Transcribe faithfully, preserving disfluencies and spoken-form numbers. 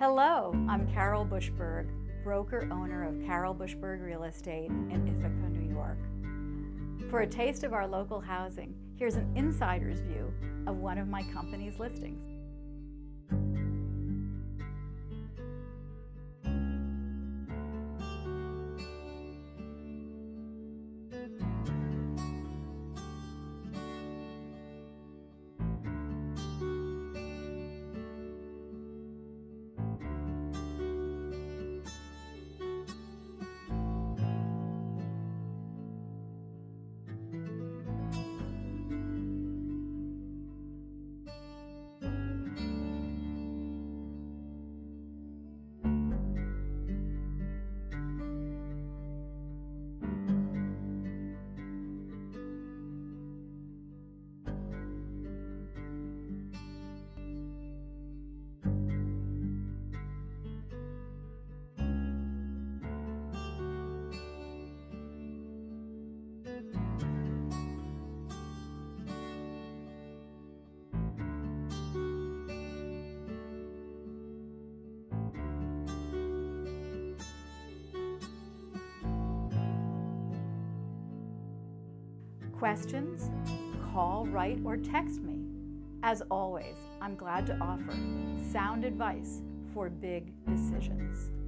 Hello, I'm Carol Bushberg, broker-owner of Carol Bushberg Real Estate in Ithaca, New York. For a taste of our local housing, here's an insider's view of one of my company's listings. Questions? Call, write, or text me. As always, I'm glad to offer sound advice for big decisions.